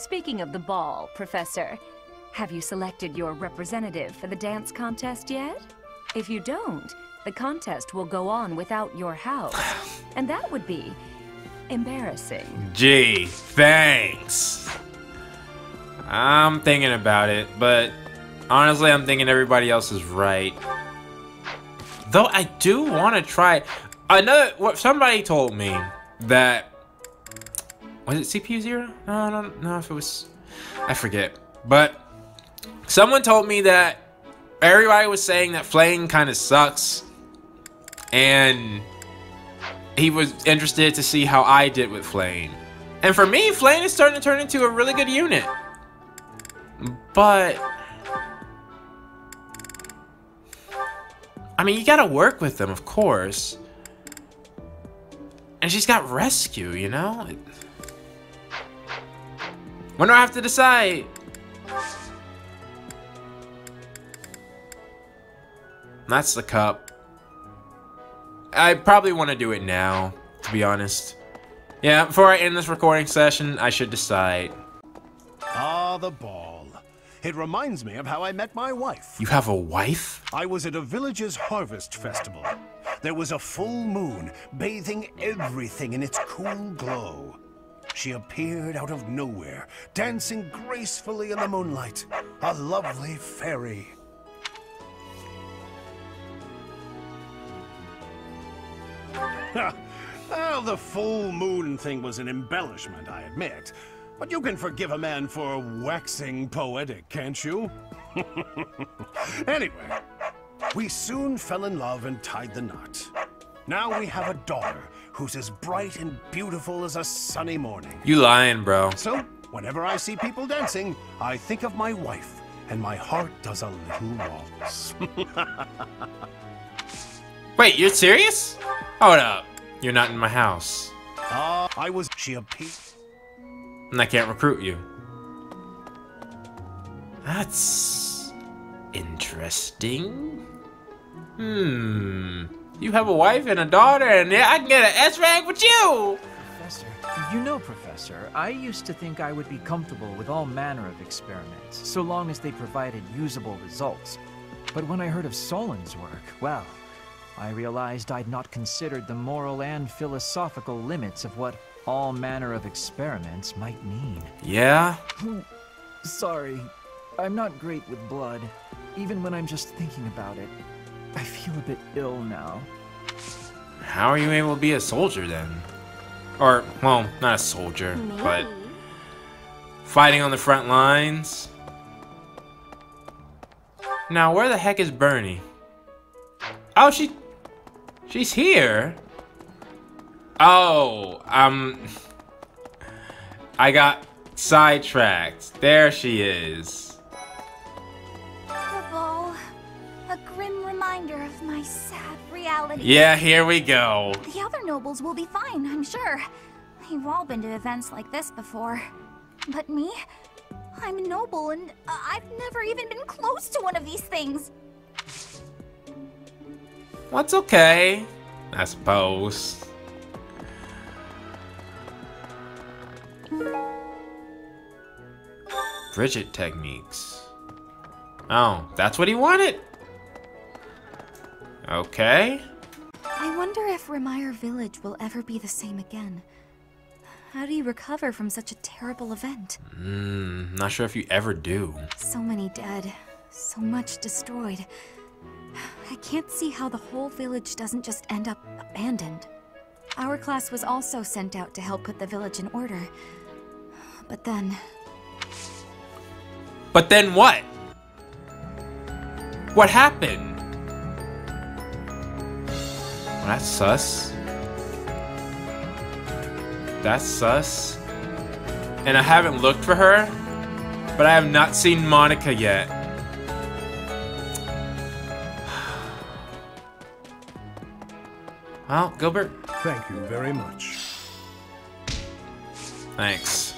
Speaking of the ball, Professor, have you selected your representative for the dance contest yet? If you don't, the contest will go on without your house, and that would be embarrassing. Gee, thanks. I'm thinking about it, but honestly, I'm thinking everybody else is right. Though I do want to try another. What somebody told me that was it CPU zero? No, I don't know if it was. I forget. But someone told me that everybody was saying that Flayn kind of sucks, and he was interested to see how I did with Flayn. And for me, Flayn is starting to turn into a really good unit. But I mean, you gotta work with them, of course. And she's got rescue, you know? When do I have to decide? That's the cup. I probably want to do it now, to be honest. Yeah, before I end this recording session, I should decide. Ah, the ball. It reminds me of how I met my wife. You have a wife? I was at a village's harvest festival. There was a full moon, bathing everything in its cool glow. She appeared out of nowhere, dancing gracefully in the moonlight. A lovely fairy. Well, the full moon thing was an embellishment, I admit. But you can forgive a man for waxing poetic, can't you? Anyway, we soon fell in love and tied the knot. Now we have a daughter who's as bright and beautiful as a sunny morning. You lying, bro. So, whenever I see people dancing, I think of my wife, and my heart does a little waltz. Wait, you're serious? Hold up. You're not in my house. She a piece. And I can't recruit you. That's interesting. Hmm. You have a wife and a daughter, and I can get an S-rank with you! Professor, you know, Professor, I used to think I would be comfortable with all manner of experiments, so long as they provided usable results. But when I heard of Solon's work, well, I realized I'd not considered the moral and philosophical limits of what all manner of experiments might mean. Yeah? Sorry, I'm not great with blood, even when I'm just thinking about it. I feel a bit ill now. How are you able to be a soldier then? Or, well, not a soldier, but fighting on the front lines. Now, where the heck is Bernie? Oh, she's here. Oh, I got sidetracked. There she is. Of my sad reality. Yeah, here we go. The other nobles will be fine, I'm sure. They've all been to events like this before. But me? I'm a noble and I've never even been close to one of these things. What's okay, I suppose. Bridget techniques. Oh, that's what he wanted. Okay. I wonder if Remire Village will ever be the same again. How do you recover from such a terrible event? Not sure if you ever do. So many dead, so much destroyed. I can't see how the whole village doesn't just end up abandoned. Our class was also sent out to help put the village in order. But then... But then what? What happened? That's sus. That's sus. And I haven't looked for her, but I have not seen Monica yet. Well, Gilbert. Thank you very much. Thanks.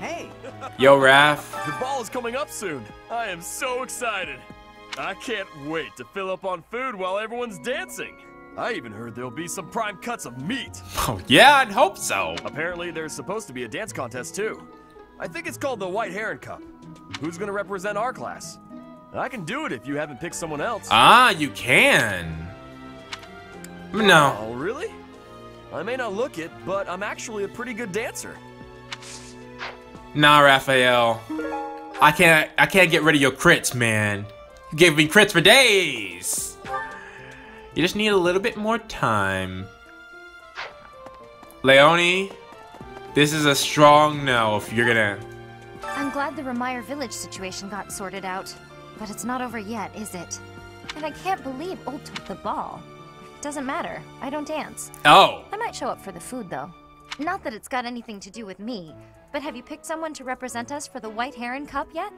Hey. Yo, Raph. The ball is coming up soon. I am so excited. I can't wait to fill up on food while everyone's dancing. I even heard there'll be some prime cuts of meat. Oh, yeah, I'd hope so. Apparently, there's supposed to be a dance contest, too. I think it's called the White Heron Cup. Who's going to represent our class? I can do it if you haven't picked someone else. Ah, you can. No. Oh, really? I may not look it, but I'm actually a pretty good dancer. Nah, Raphael. I can't get rid of your crits, man. You gave me crits for days. You just need a little bit more time. Leonie, this is a strong no if you're gonna... I'm glad the Remire Village situation got sorted out, but it's not over yet, is it? And I can't believe Old took the ball. It doesn't matter. I don't dance. Oh. I might show up for the food, though. Not that it's got anything to do with me, but have you picked someone to represent us for the White Heron Cup yet?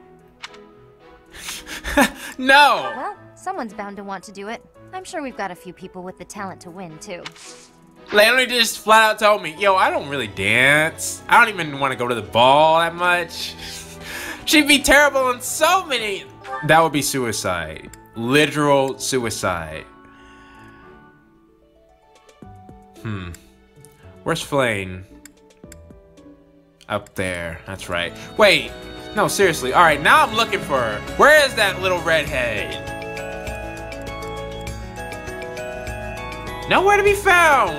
No! Well, someone's bound to want to do it. I'm sure we've got a few people with the talent to win, too. Leonie just flat out told me, yo, I don't really dance. I don't even want to go to the ball that much. She'd be terrible in so many... That would be suicide. Literal suicide. Hmm. Where's Flayn? Up there. That's right. Wait. No, seriously. All right, now I'm looking for her. Where is that little redhead? Nowhere to be found.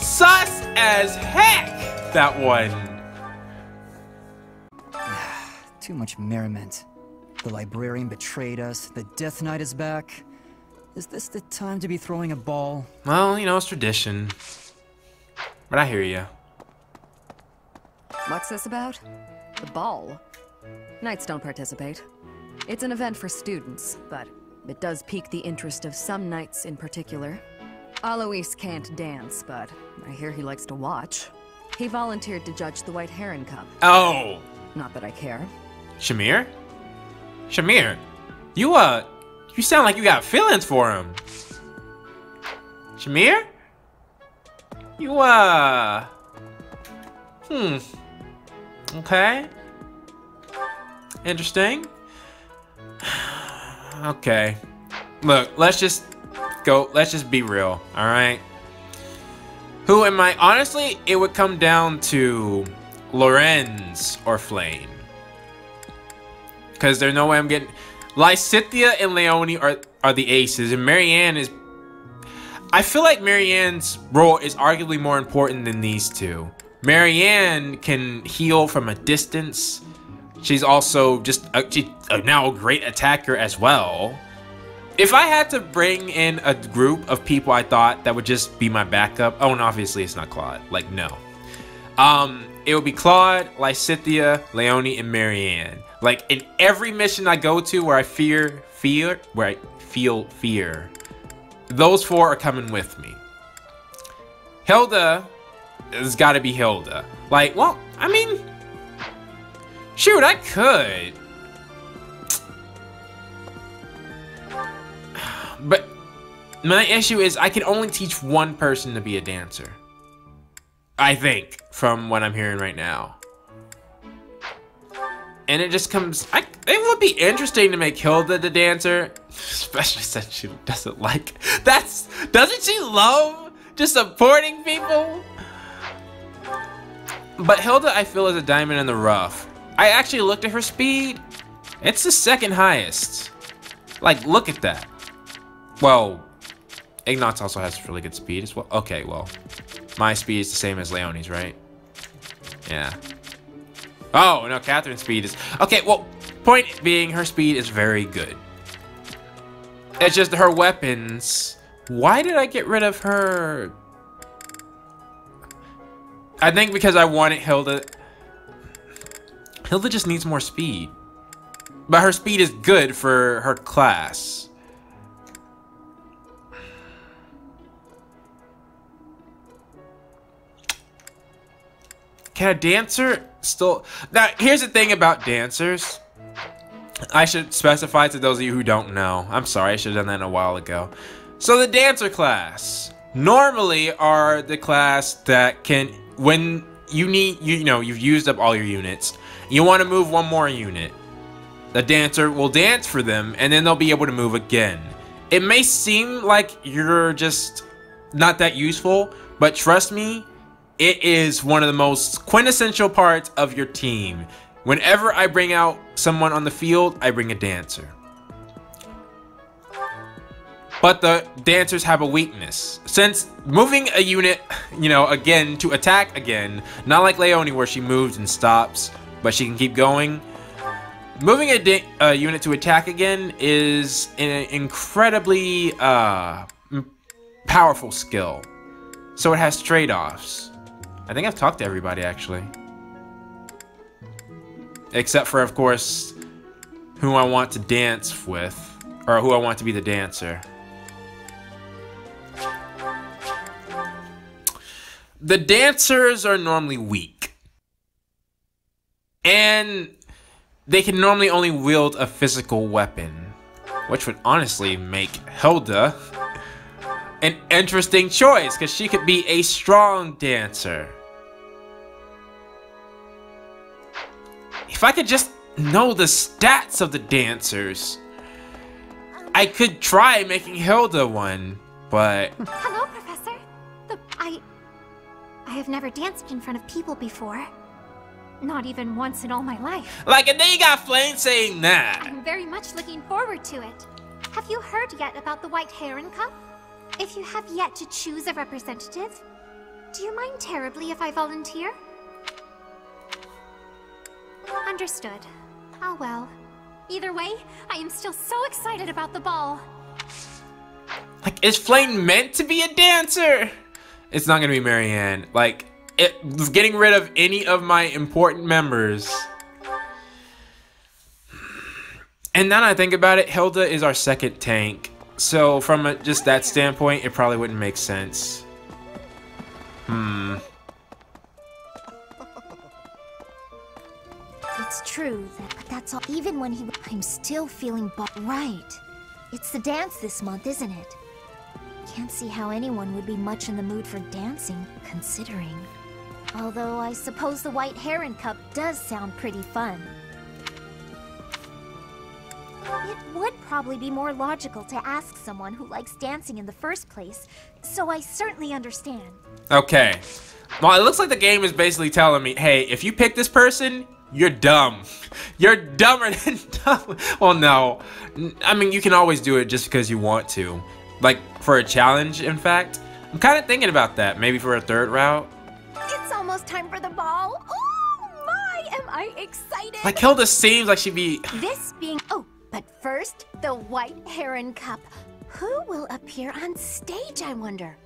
Sus as heck, that one. Too much merriment. The librarian betrayed us. The Death Knight is back. Is this the time to be throwing a ball? Well, you know, it's tradition. But I hear you. What's this about? The ball? Knights don't participate. It's an event for students, but... it does pique the interest of some knights in particular. Alois can't dance, but I hear he likes to watch. He volunteered to judge the White Heron Cup. Oh! Not that I care. Shamir? Shamir, you sound like you got feelings for him. Shamir? Okay. Interesting. Okay, look, let's just be real, all right? Who am I? Honestly, it would come down to Lorenz or Flayn. Because there's no way I'm getting... Lysithea and Leonie are the aces, and Marianne is... I feel like Marianne's role is arguably more important than these two. Marianne can heal from a distance. She's also just now a great attacker as well. If I had to bring in a group of people I thought that would just be my backup, oh, and obviously it's not Claude. Like, no. It would be Claude, Lysithea, Leonie, and Marianne. Like, in every mission I go to where I feel fear, those four are coming with me. Hilda has got to be Hilda. Like, well, I mean... shoot, I could. But my issue is I can only teach one person to be a dancer. I think, from what I'm hearing right now. And it just comes... it would be interesting to make Hilda the dancer. Especially since she doesn't like... Doesn't she love just supporting people? But Hilda, I feel, is a diamond in the rough. I actually looked at her speed. It's the second highest. Like, look at that. Well, Ignatz also has really good speed as well. Okay, well, my speed is the same as Leonie's, right? Yeah. Oh, no, Catherine's speed is... okay, well, point being, her speed is very good. It's just her weapons. Why did I get rid of her? I think because I wanted Hilda... Hilda just needs more speed. But her speed is good for her class. Can a dancer still... Now, here's the thing about dancers. I should specify to those of you who don't know. I'm sorry, I should have done that a while ago. So the dancer class normally are the class that can... when you need... you know, you've used up all your units. You want to move one more unit. The dancer will dance for them, and then they'll be able to move again. It may seem like you're just not that useful, but trust me, it is one of the most quintessential parts of your team. Whenever I bring out someone on the field, I bring a dancer. But the dancers have a weakness. Since moving a unit, again to attack again, not like Leonie where she moves and stops, but she can keep going. Moving a unit to attack again is an incredibly powerful skill. So it has trade-offs. I think I've talked to everybody actually. Except for, of course, who I want to dance with, or who I want to be the dancer. The dancers are normally weak, and they can normally only wield a physical weapon, which would honestly make Hilda an interesting choice, because she could be a strong dancer. If I could just know the stats of the dancers, I could try making Hilda one, but... Hello, Professor. I have never danced in front of people before. Not even once in all my life. Like, and then you got Flayn saying that. I'm very much looking forward to it. Have you heard yet about the White Heron Cup? If you have yet to choose a representative, do you mind terribly if I volunteer? Understood. Oh well. Either way, I am still so excited about the ball. Like, is Flayn meant to be a dancer? It's not gonna be Marianne. Like, getting rid of any of my important members. And now that I think about it, Hilda is our second tank. So from just that standpoint, it probably wouldn't make sense. It's true, but that's all. Even when I'm still feeling right. It's the dance this month, isn't it? Can't see how anyone would be much in the mood for dancing, considering. Although I suppose the White Heron Cup does sound pretty fun. It would probably be more logical to ask someone who likes dancing in the first place, so I certainly understand. Okay. Well, it looks like the game is basically telling me, hey, if you pick this person, you're dumb. You're dumber than dumb. Well, no. I mean, you can always do it just because you want to. Like, for a challenge, in fact. I'm kind of thinking about that. Maybe for a third route. It's almost time for the ball. Oh, my, am I excited. Like, Hilda seems like she'd be... This being... Oh, but first, the White Heron Cup. Who will appear on stage, I wonder?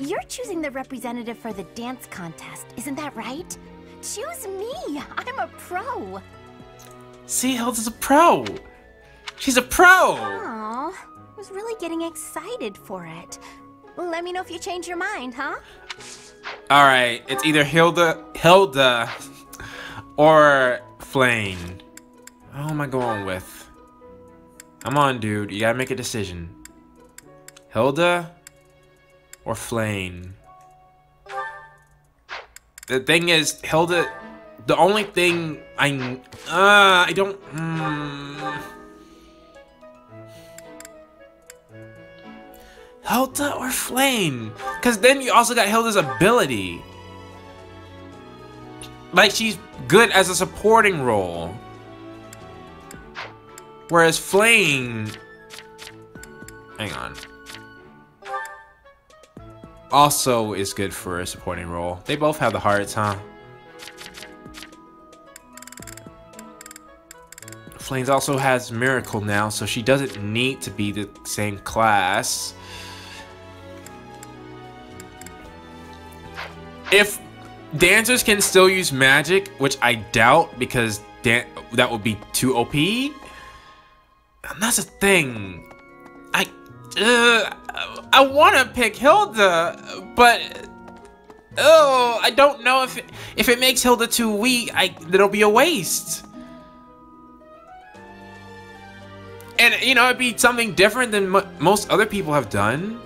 You're choosing the representative for the dance contest, isn't that right? Choose me. I'm a pro. See, Hilda's a pro. She's a pro. Aww, I was really getting excited for it. Let me know if you change your mind, huh? All right, it's either Hilda, or Flayn. What am I going with? Come on, dude. You gotta make a decision. Hilda or Flayn. The thing is, Hilda. The only thing I don't. Hilda or Flayn? Because then you also got Hilda's ability. Like, she's good as a supporting role. Whereas Flayn... Hang on. Also is good for a supporting role. They both have the hearts, huh? Flayn also has Miracle now, so she doesn't need to be the same class. If dancers can still use magic, which I doubt because that would be too OP. And that's a thing. I want to pick Hilda, but I don't know if it makes Hilda too weak. It'll be a waste. And it'd be something different than most other people have done.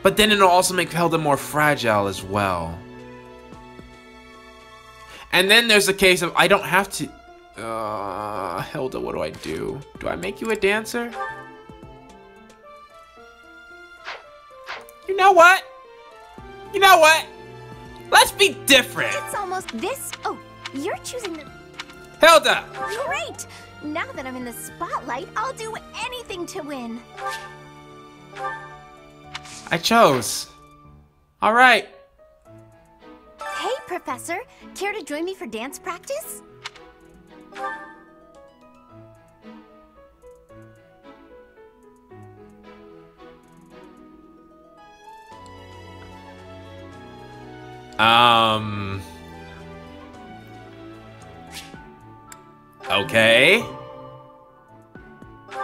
But then it'll also make Hilda more fragile as well. And then there's the case of I don't have to... Hilda, what do I do? Do I make you a dancer? know what? You know what? Let's be different. It's almost this. Oh, you're choosing the... Hilda! Great! Now that I'm in the spotlight, I'll do anything to win. I chose. All right. Hey, Professor. Care to join me for dance practice? Okay. Whew.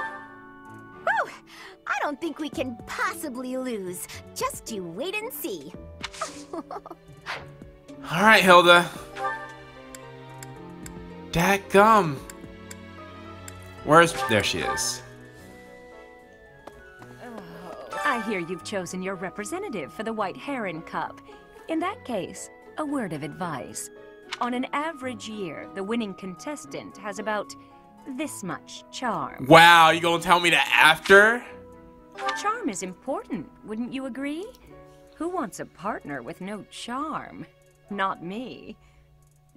I don't think we can possibly lose. Just you wait and see. All right, Hilda. Dadgum. There she is. I hear you've chosen your representative for the White Heron Cup. In that case, a word of advice. On an average year, the winning contestant has about this much charm. Wow, you gonna tell me that after? Charm is important, wouldn't you agree? Who wants a partner with no charm? Not me.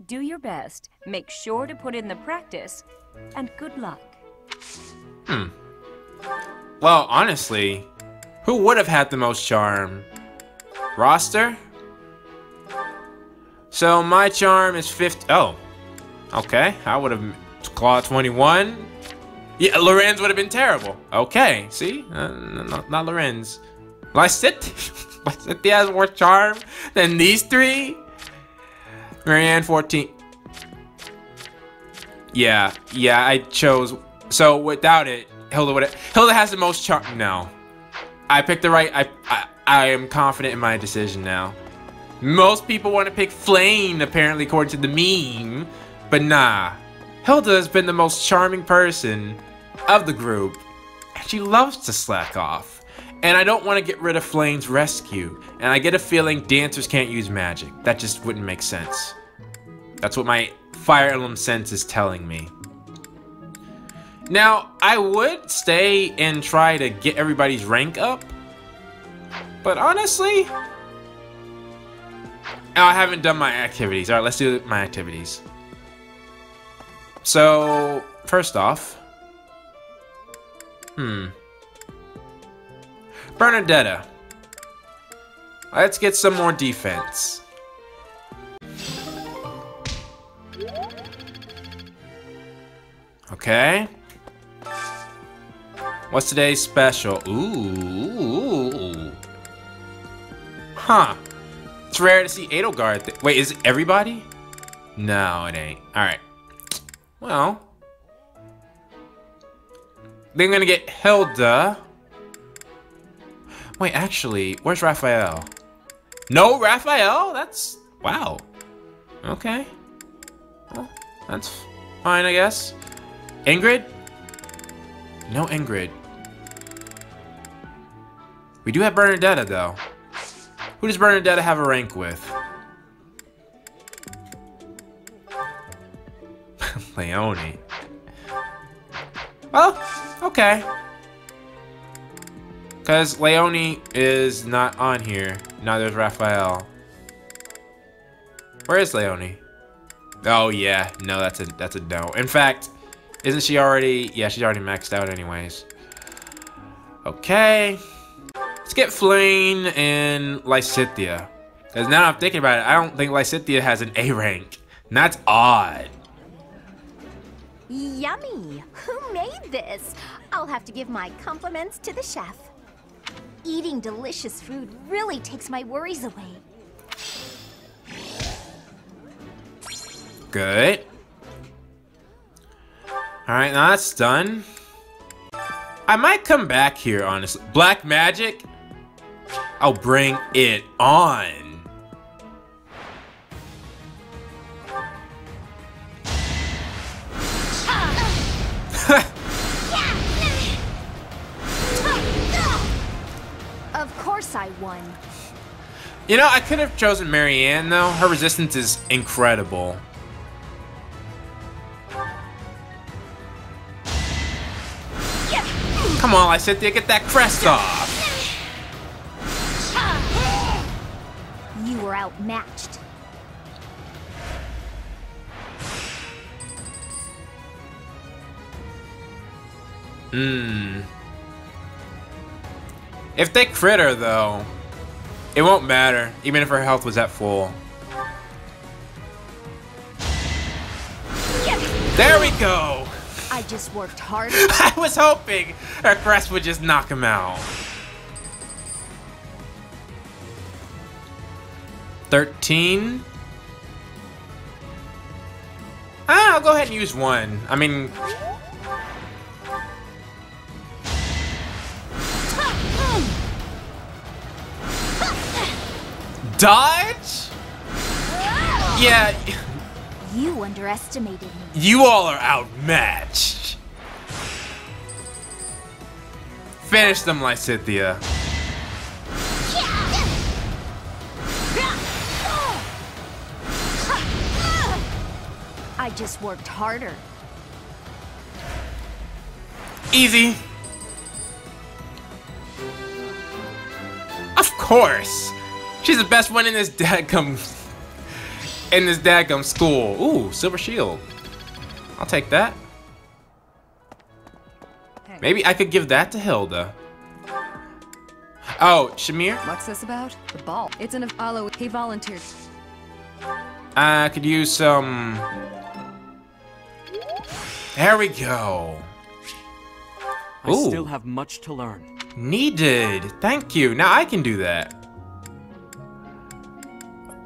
Do your best, make sure to put in the practice, and good luck. Hmm. Well, honestly, who would have had the most charm? Roster? So my charm is 50. Oh, okay. I would have Claude 21. Yeah, Lorenz would have been terrible. Okay, see, not Lorenz. Lysithea has more charm than these three. Marianne 14. Yeah, I chose. So without it, Hilda would have. Hilda has the most charm. No, I picked the right. I am confident in my decision now. Most people want to pick Flayn, apparently, according to the meme. But nah, Hilda has been the most charming person of the group. And she loves to slack off. And I don't want to get rid of Flayn's rescue. And I get a feeling dancers can't use magic. That just wouldn't make sense. That's what my fire emblem sense is telling me. Now, I would stay and try to get everybody's rank up. But honestly... Oh, I haven't done my activities. All right, let's do my activities. So, first off... Bernadetta. Let's get some more defense. Okay. What's today's special? Ooh. Huh. It's rare to see Edelgard. Wait, is it everybody? No, it ain't. Alright. Well. Then I'm gonna get Hilda. Wait, actually, where's Raphael? No Raphael? That's... Wow. Okay. Well, that's fine, I guess. Ingrid? No Ingrid. We do have Bernadetta, though. Who does Bernadetta have a rank with? Leonie. Well, okay. Because Leonie is not on here. Neither is Raphael. Where is Leonie? Oh yeah, no, that's a no. In fact, isn't she already? Yeah, she's already maxed out anyways. Okay. Let's get Flayn and Lysithea. Because now I'm thinking about it, I don't think Lysithea has an A rank. And that's odd. Yummy. Who made this? I'll have to give my compliments to the chef. Eating delicious food really takes my worries away. Good. Alright, now that's done. I might come back here, honestly. Black magic? I'll bring it on. Of course I won. You know, I could have chosen Marianne though. Her resistance is incredible. Come on, Lysithea, get that crest off. outmatched. Hmm. If they crit her, though, it won't matter, even if her health was at full. Yes. There we go! I just worked hard. I was hoping her crest would just knock him out. 13. Ah, I'll go ahead and use one. I mean... Dodge? Yeah. You underestimated me. You all are outmatched. Finish them, Lysithea. I just worked harder. Easy. Of course. She's the best one in this dadgum school. Ooh, silver shield. I'll take that. Maybe I could give that to Hilda. Oh, Shamir? What's this about? The ball. It's an Apollo. He volunteered. I could use some... There we go. Ooh. I still have much to learn. Needed. Thank you. Now I can do that.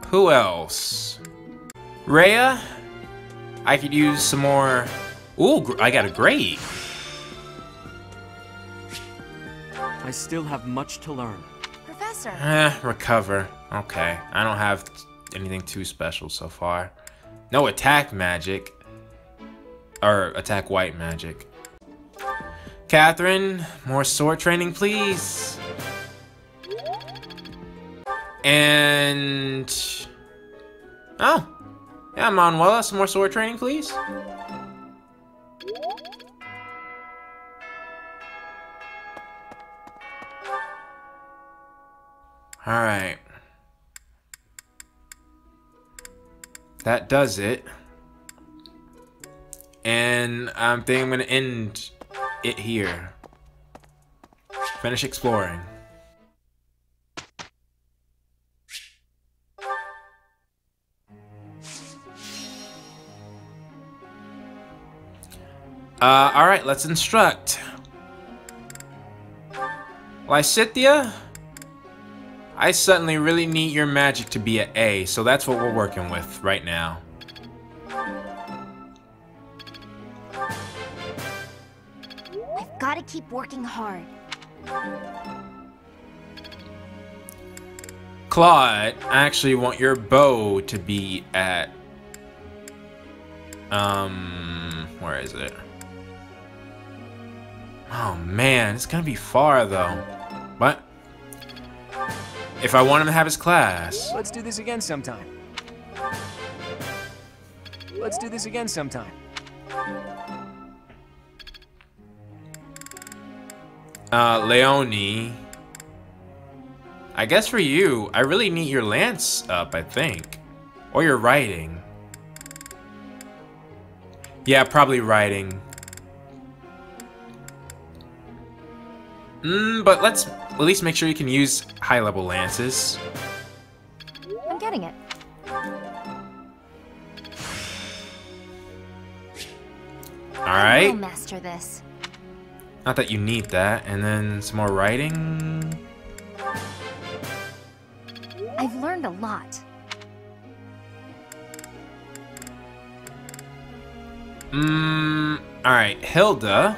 Who else? Rhea? I could use some more... Ooh, I got a grade. I still have much to learn. Professor. Recover. Okay. I don't have anything too special so far. No attack magic. Or attack white magic. Catherine, more sword training, please. And... Oh! Yeah, Manuela, some more sword training, please. Alright. That does it. And I think I'm gonna end it here. Finish exploring. Alright, let's instruct. Lysithea, I suddenly really need your magic to be an A, so that's what we're working with right now. I've got to keep working hard. Claude, I actually want your bow to be at... where is it? Oh man, it's gonna be far though. What? If I want him to have his class. Let's do this again sometime. Let's do this again sometime. Leonie. I guess for you, I really need your lance up, I think. Or your riding. Yeah, probably riding. But let's at least make sure you can use high-level lances. I'm getting it. All right. I'll master this. Not that you need that. And then some more writing. I've learned a lot. All right, Hilda.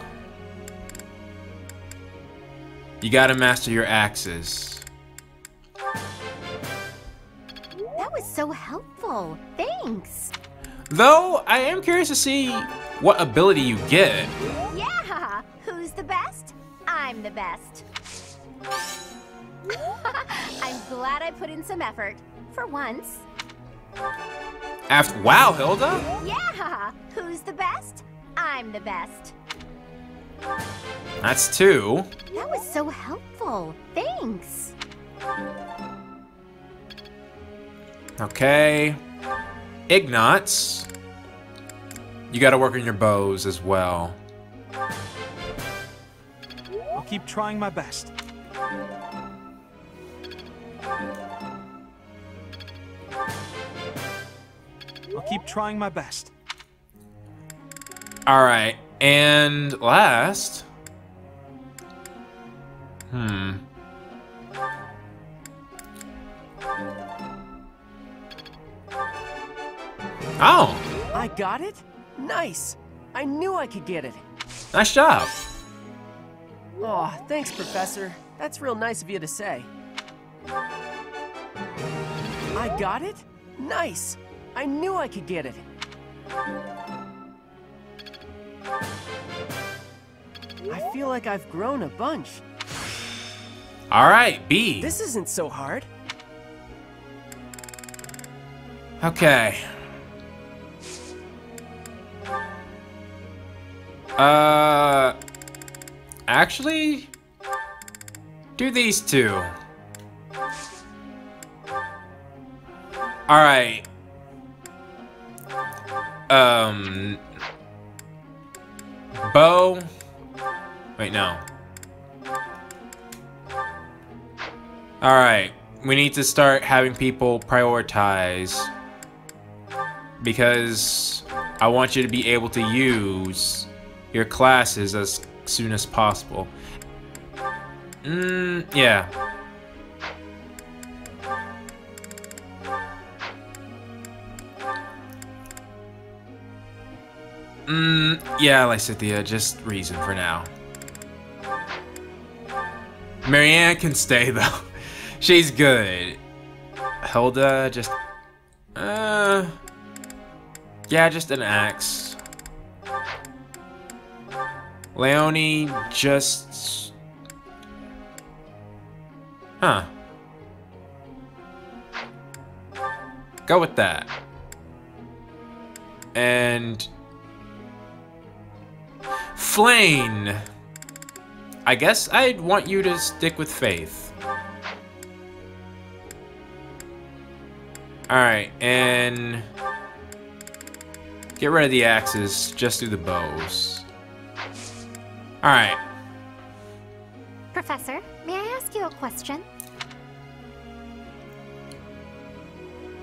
You gotta master your axes. That was so helpful. Thanks. Though, I am curious to see what ability you get. Yeah! Who's the best? I'm the best. I'm glad I put in some effort. For once. After, wow, Hilda? Yeah! Who's the best? I'm the best. That's two. That was so helpful. Thanks. Okay. Ignatz. You gotta work on your bows as well. I'll keep trying my best. I'll keep trying my best. Alright, and last. Oh! I got it? Nice! I knew I could get it. Nice job. Aw, oh, thanks, Professor. That's real nice of you to say. I got it? Nice! I knew I could get it. I feel like I've grown a bunch. All right, B. This isn't so hard. Okay. Actually, do these two. All right. Bow. Wait, no. Alright, we need to start having people prioritize, because I want you to be able to use your classes as soon as possible. Yeah. Yeah, Lysithea, just reason for now. Marianne can stay, though. She's good. Hilda, just... yeah, just an axe. Leonie, just... Huh. Go with that. And... Flayn! I guess I'd want you to stick with Faith. Alright, and... Get rid of the axes, just do the bows. Alright. Professor, may I ask you a question?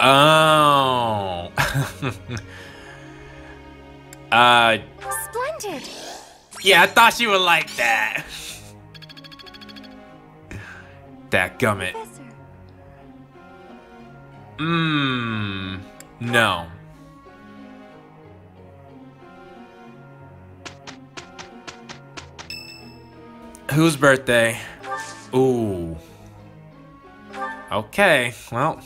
Oh... Splendid! Yeah, I thought you would like that. That gummit. No. Whose birthday? Ooh. Okay, well.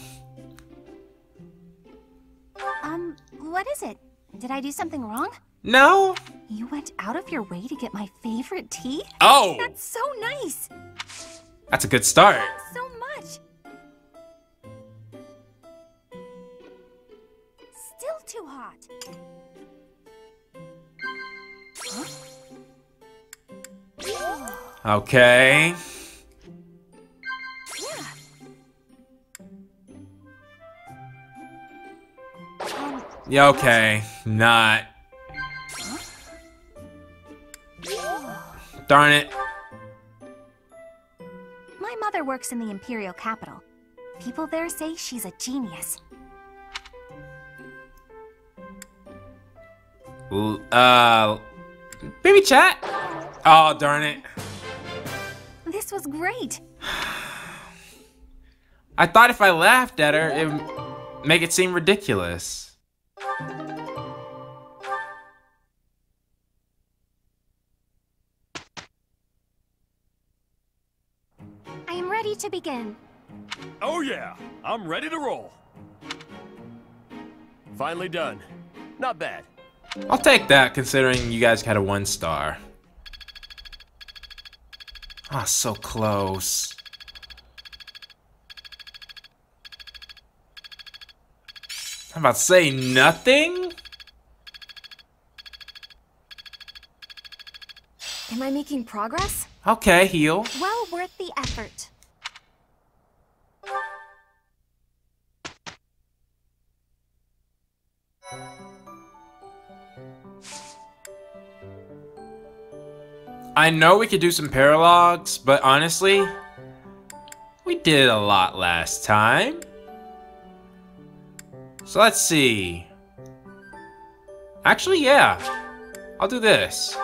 What is it? Did I do something wrong? No. You went out of your way to get my favorite tea? Oh! That's so nice! That's a good start. Thanks so much. Still too hot. Huh? Okay. Yeah, okay. Not. Darn it. My mother works in the Imperial capital. People there say she's a genius. Baby chat? Oh, darn it. This was great. I thought if I laughed at her, it would make it seem ridiculous. To begin. Oh yeah, I'm ready to roll. Finally done. Not bad. I'll take that, considering you guys had a 1-star. Ah, so close. I'm about to say nothing? Am I making progress? Okay, heal. Well worth the effort. I know we could do some paralogs, but honestly, we did a lot last time. So let's see. Actually, yeah. I'll do this.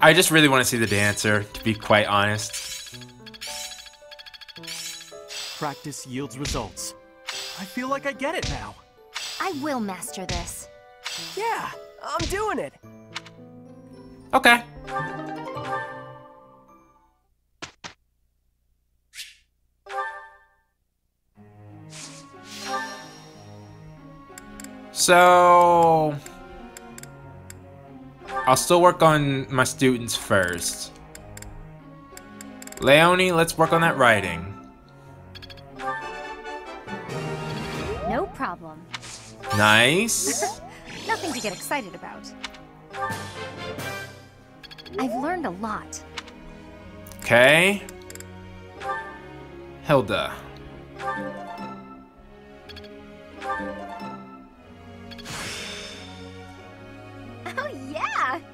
I just really want to see the dancer, to be quite honest. Practice yields results. I feel like I get it now. I will master this. Yeah, I'm doing it. Okay. So, I'll still work on my students first. Leonie, let's work on that writing. No problem. Nice. Nothing to get excited about. I've learned a lot. Okay. Hilda.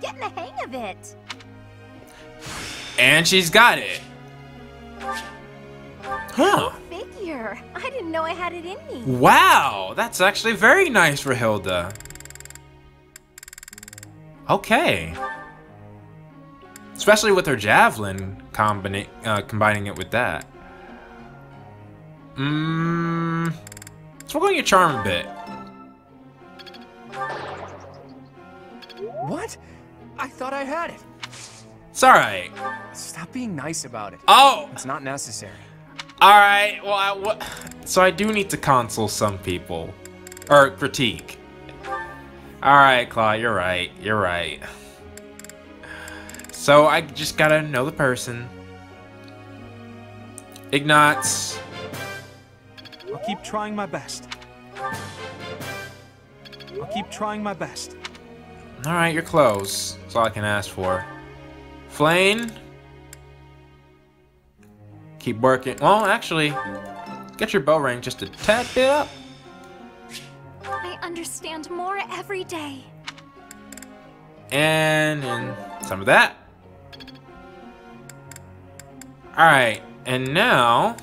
Getting the hang of it. And she's got it. Huh. Figure. I didn't know I had it in me. Wow, that's actually very nice for Hilda. Okay. Especially with her javelin combining it with that. So we're going to charm a bit. What? I thought I had it. It's all right. Stop being nice about it. Oh. It's not necessary. All right. Well, so I do need to counsel some people. Or critique. All right, Claude. You're right. You're right. So I just got to know the person. Ignatz. I'll keep trying my best. I'll keep trying my best. Alright, you're close. That's all I can ask for. Flayn. Keep working. Well, actually, get your bell ring just a tad bit up. I understand more every day. And some of that. Alright, and now...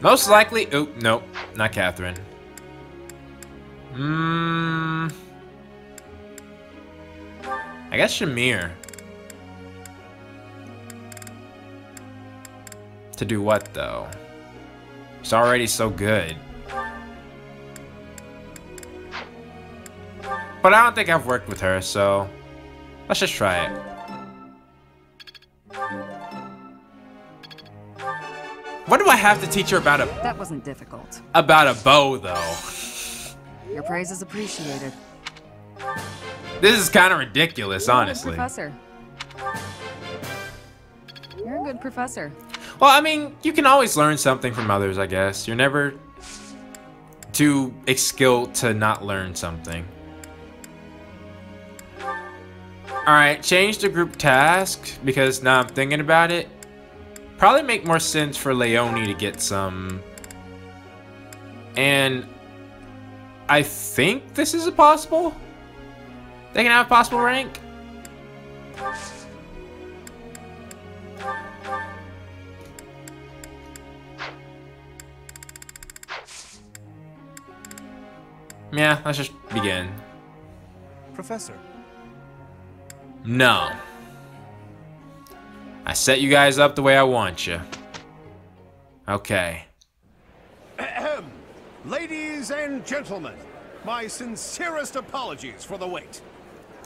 Most likely, oh, nope, not Catherine. I guess Shamir. To do what, though? He's already so good. But I don't think I've worked with her, so let's just try it. What do I have to teach her about a... That wasn't difficult. About a bow, though. Your praise is appreciated. This is kind of ridiculous, honestly. You're a good professor. Well, I mean, you can always learn something from others, I guess. You're never too skilled to not learn something. Alright, change the group task, because now I'm thinking about it. Probably make more sense for Leonie to get some. And I think this is a possible. They can have a possible rank. Yeah, let's just begin. Professor. No. I set you guys up the way I want you. Okay. Ladies and gentlemen, my sincerest apologies for the wait.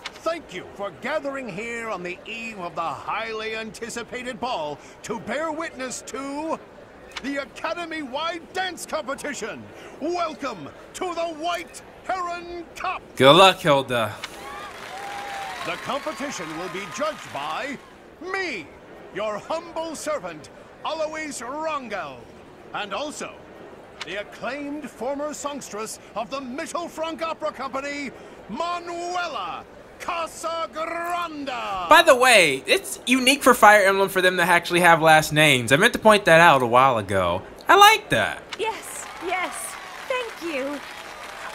Thank you for gathering here on the eve of the highly anticipated ball to bear witness to the Academy-wide dance competition. Welcome to the White Heron Cup. Good luck, Hilda. The competition will be judged by me, your humble servant, Alois Rangel, and also the acclaimed former songstress of the Mitchell Frank Opera Company, Manuela Casagrande. By the way, it's unique for Fire Emblem for them to actually have last names. I meant to point that out a while ago. I like that. Yes, yes, thank you.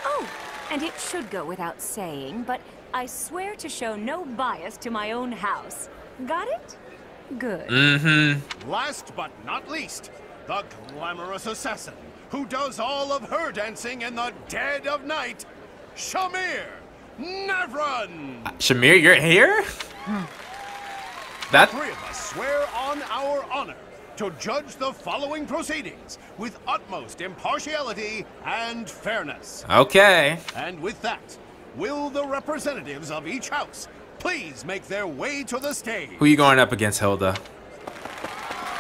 Oh, and it should go without saying, but I swear to show no bias to my own house. Got it? Good. Mm-hmm. Last but not least, the glamorous assassin who does all of her dancing in the dead of night, Shamir Nefron. Shamir, you're here? The three of us swear on our honor to judge the following proceedings with utmost impartiality and fairness. Okay. And with that, will the representatives of each house please make their way to the stage? Who are you going up against, Hilda?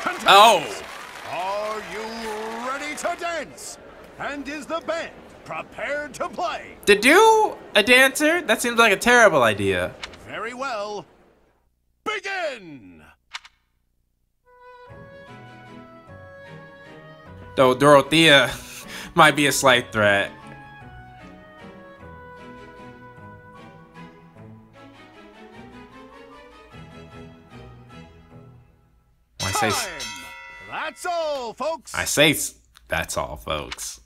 Contestants, oh! Are you ready to dance? And is the band prepared to play? To do a dancer? That seems like a terrible idea. Very well. Begin! Though Dorothea might be a slight threat. Time. That's all, folks. I say that's all, folks.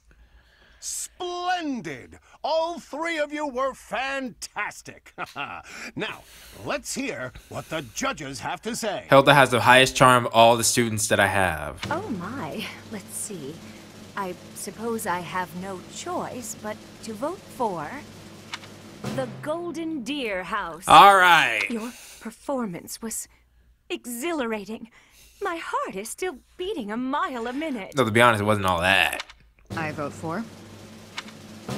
Splendid. All three of you were fantastic. Now, let's hear what the judges have to say. Hilda has the highest charm of all the students that I have. Oh, my. Let's see. I suppose I have no choice but to vote for the Golden Deer House. All right. Your performance was exhilarating. My heart is still beating a mile a minute. No, to be honest, it wasn't all that. I vote for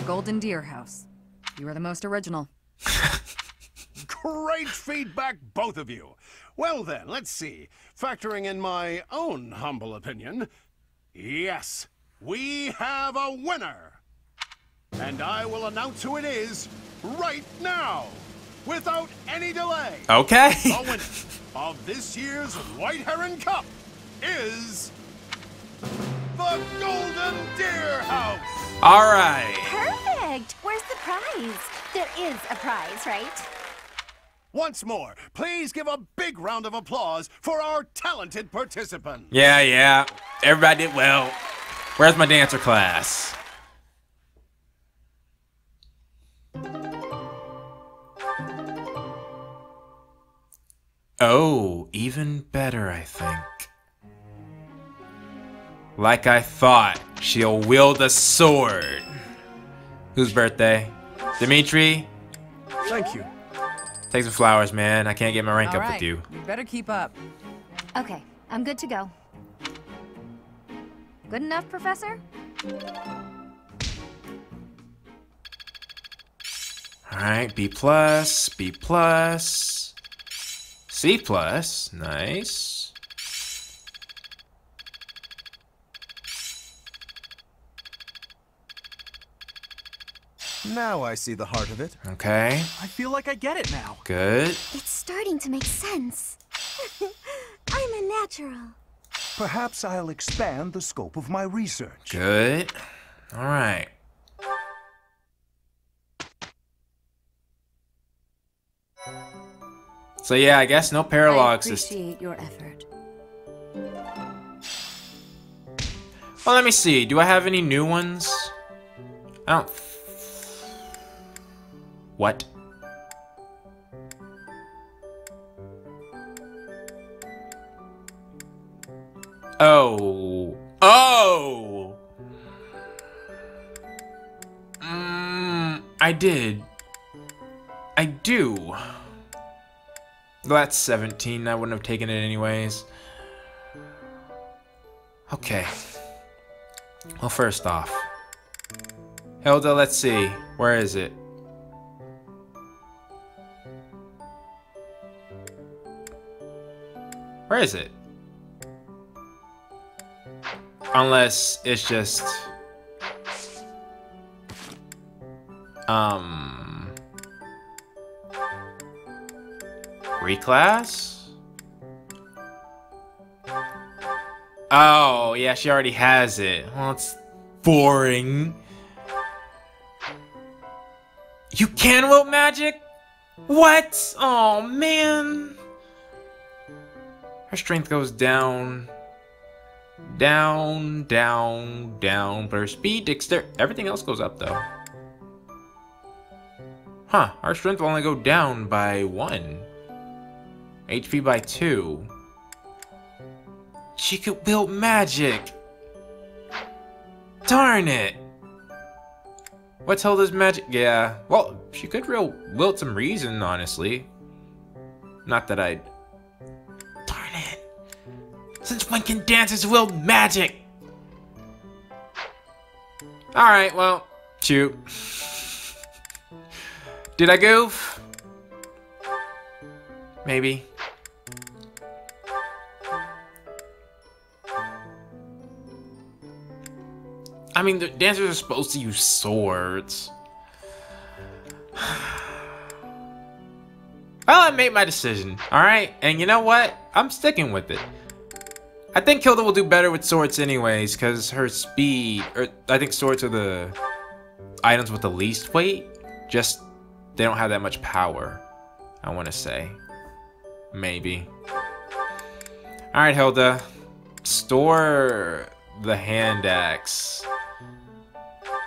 Golden Deer House. You are the most original. Great feedback, both of you. Well then, let's see. Factoring in my own humble opinion, yes, we have a winner. And I will announce who it is right now, without any delay. Okay. The winner of this year's White Heron Cup is the Golden Deer House. All right. Perfect. Where's the prize? There is a prize, right? Once more, please give a big round of applause for our talented participant. Yeah, yeah. Everybody did well. Where's my dancer class? Oh, even better, I think. Like I thought, she'll wield a sword. Whose birthday? Dimitri? Thank you. Take some flowers, man. I can't get my rank up with you. You better keep up. Okay, I'm good to go. Good enough, Professor? All right, B plus, B plus. C plus, nice. Now I see the heart of it. Okay. I feel like I get it now. Good. It's starting to make sense. I'm a natural. Perhaps I'll expand the scope of my research. Good. All right. So yeah, I guess no paralogs. I appreciate your effort. Well, let me see. Do I have any new ones? I don't. What? Oh. Oh. I did. I do. That's 17. I wouldn't have taken it anyways. Okay. Well, first off, Hilda, let's see. Where is it? Where is it? Unless it's just... Reclass? Oh, yeah, she already has it. Well, it's boring. You can wield magic? What? Oh man. Her strength goes down. Down, down, down. But her speed, dexterity, everything else goes up though. Huh, our strength will only go down by 1. HP by 2. She could build magic. Darn it. What's Hilda's magic? Yeah, well, she could wield some reason, honestly. Not that I'd... Darn it. Since when can dancers wield magic? Alright, well, shoot. Did I goof? Maybe. I mean, the dancers are supposed to use swords. Well, I made my decision, alright? And you know what? I'm sticking with it. I think Hilda will do better with swords anyways, because her speed... Or I think swords are the items with the least weight. Just... They don't have that much power, I want to say. Maybe. Alright, Hilda. Store the hand axe.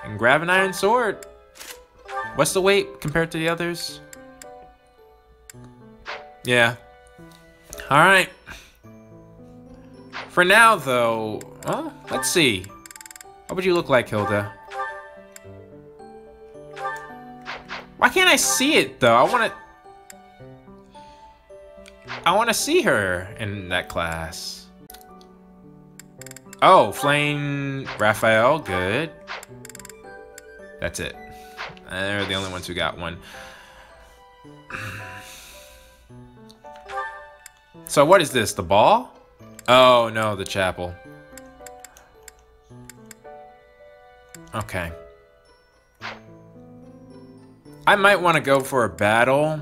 And grab an iron sword. What's the weight compared to the others? Yeah. Alright. For now, though, well, let's see. What would you look like, Hilda? Why can't I see it though? I wanna see her in that class. Oh, Flayn, Raphael, good. That's it. They're the only ones who got one. So what is this? The ball? Oh no, the chapel. Okay. I might want to go for a battle.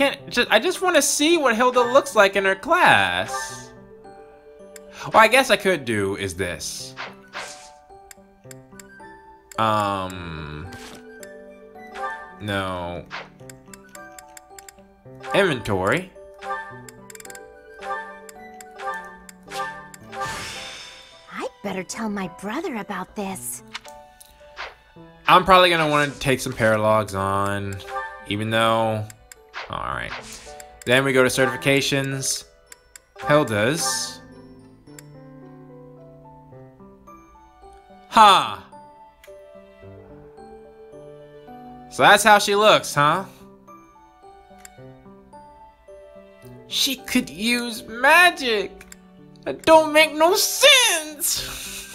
I just want to see what Hilda looks like in her class. Well, I guess I could do is this. No. Inventory. Better tell my brother about this. I'm probably gonna want to take some paralogs on, even though. All right. Then we go to certifications. Hilda's. Ha. So that's how she looks, huh? She could use magic. That don't make no sense!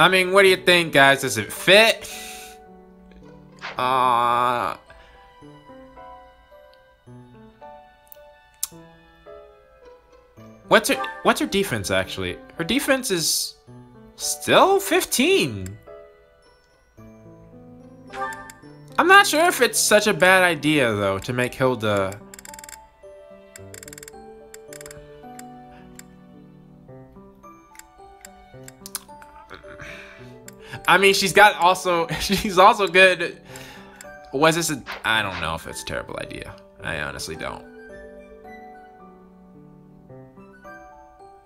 I mean, what do you think, guys? Does it fit? What's her defense, actually? Her defense is... still 15! I'm not sure if it's such a bad idea, though, to make Hilda... I mean, she's also good... Was this a... I don't know if it's a terrible idea. I honestly don't.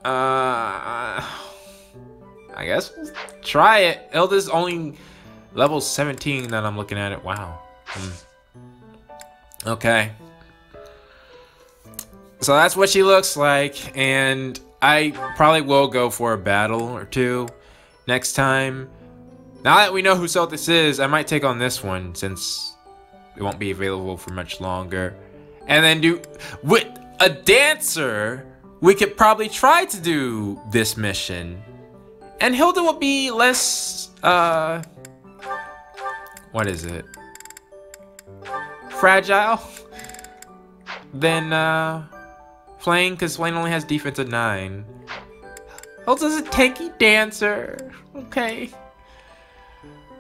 I guess we'll try it. Hilda's only... Level 17 that I'm looking at it. Wow. Okay. So that's what she looks like. And I probably will go for a battle or two next time. Now that we know who Celtis is, I might take on this one since it won't be available for much longer. And then do... With a dancer, we could probably try to do this mission. And Hilda will be less... What is it? Fragile? Then, Flayn, because Flayn only has defense of 9. Hilda's a tanky dancer. Okay.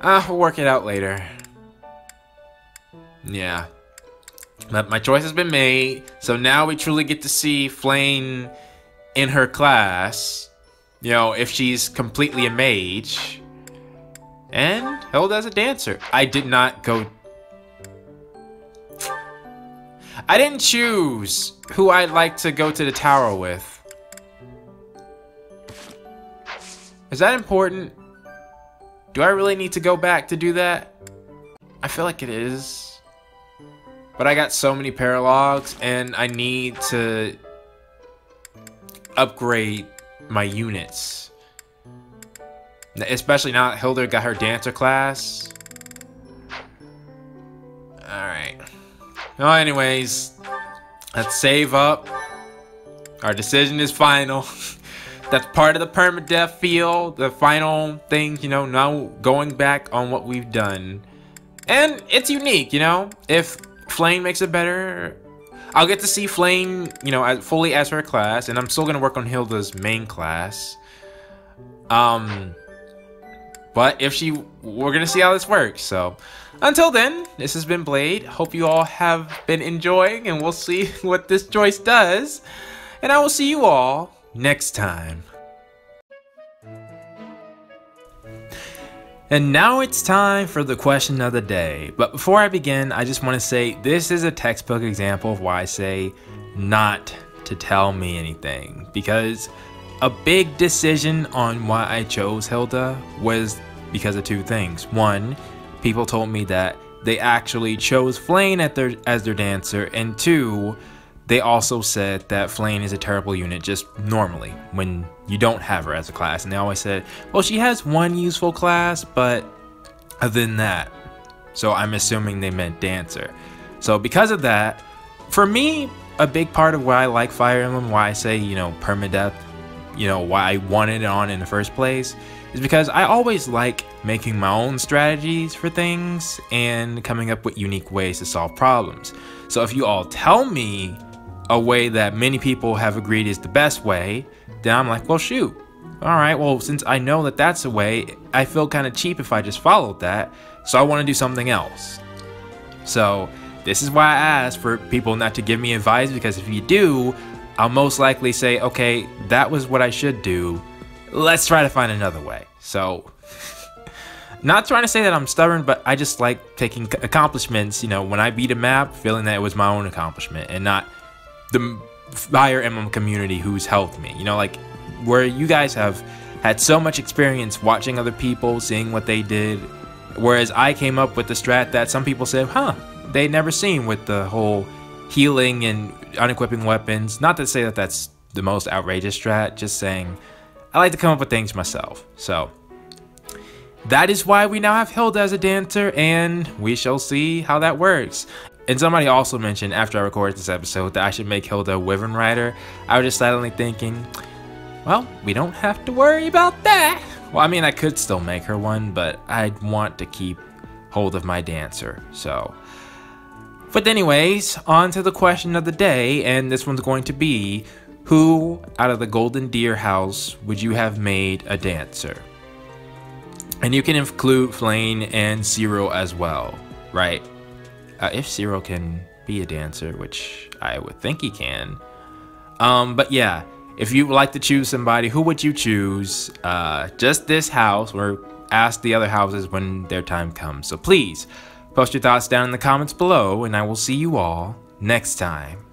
We'll work it out later. Yeah. But my choice has been made. So now we truly get to see Flayn in her class. You know, if she's completely a mage. And Hilda as a dancer. I did not go... I didn't choose who I'd like to go to the tower with. Is that important? Do I really need to go back to do that? I feel like it is. But I got so many paralogs and I need to upgrade my units. Especially now that Hilda got her dancer class. Alright. Well, anyways, let's save up. Our decision is final. That's part of the permadeath field, the final thing, you know, now going back on what we've done. And it's unique, you know, if Flayn makes it better, I'll get to see Flayn, you know, fully as her class, and I'm still going to work on Hilda's main class. But if she, we're going to see how this works, so. Until then, this has been Blade. Hope you all have been enjoying, and we'll see what this choice does. And I will see you all next time. And now it's time for the question of the day. But before I begin, I just want to say this is a textbook example of why I say not to tell me anything. Because a big decision on why I chose Hilda was because of two things. One, people told me that they actually chose Flayn as their dancer, and two, they also said that Flayn is a terrible unit just normally when you don't have her as a class. And they always said, well, she has one useful class, but other than that. So I'm assuming they meant dancer. So because of that, for me, a big part of why I like Fire Emblem, why I say, you know, permadeath, you know, why I wanted it on in the first place, is because I always like making my own strategies for things and coming up with unique ways to solve problems. So if you all tell me a way that many people have agreed is the best way, then I'm like, well, shoot. All right, well, since I know that that's the way, I feel kind of cheap if I just followed that, so I want to do something else. So this is why I ask for people not to give me advice, because if you do, I'll most likely say, okay, that was what I should do. Let's try to find another way. So not trying to say that I'm stubborn, but I just like taking accomplishments, you know, when I beat a map, feeling that it was my own accomplishment and not the Fire Emblem community who's helped me. You know, like, where you guys have had so much experience watching other people, seeing what they did, whereas I came up with the strat that some people said, huh, they'd never seen, with the whole healing and unequipping weapons. Not to say that that's the most outrageous strat, just saying I like to come up with things myself. So that is why we now have Hilda as a dancer, and we shall see how that works. And somebody also mentioned after I recorded this episode that I should make Hilda a Wyvern Rider. I was just silently thinking, well, we don't have to worry about that. Well, I mean, I could still make her one, but I'd want to keep hold of my dancer, so. But anyways, on to the question of the day, and this one's going to be, who out of the Golden Deer house would you have made a dancer? And you can include Flayn and Cyril as well, right? If Cyril can be a dancer, which I would think he can. But yeah, if you would like to choose somebody, who would you choose? Just this house, or ask the other houses when their time comes. So please, post your thoughts down in the comments below, and I will see you all next time.